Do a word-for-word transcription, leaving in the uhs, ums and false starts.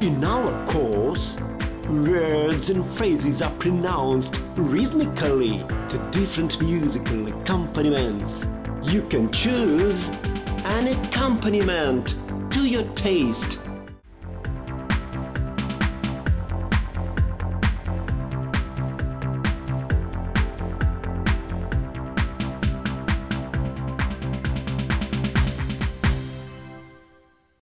In our course, words and phrases are pronounced rhythmically to different musical accompaniments. You can choose an accompaniment to your taste.